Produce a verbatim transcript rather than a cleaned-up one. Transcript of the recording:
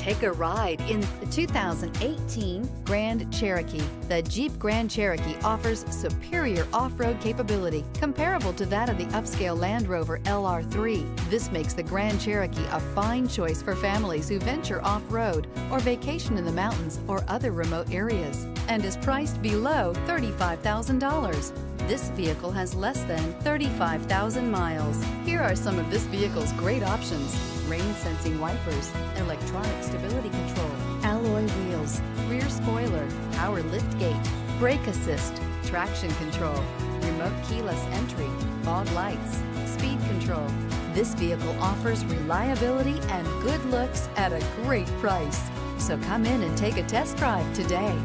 Take a ride in the two thousand eighteen Grand Cherokee. The Jeep Grand Cherokee offers superior off-road capability comparable to that of the upscale Land Rover L R three. This makes the Grand Cherokee a fine choice for families who venture off-road or vacation in the mountains or other remote areas, and is priced below thirty-five thousand dollars. This vehicle has less than thirty-five thousand miles. Here are some of this vehicle's great options: rain sensing wipers, electronic stability control, alloy wheels, rear spoiler, power liftgate, brake assist, traction control, remote keyless entry, fog lights, speed control. This vehicle offers reliability and good looks at a great price. So come in and take a test drive today.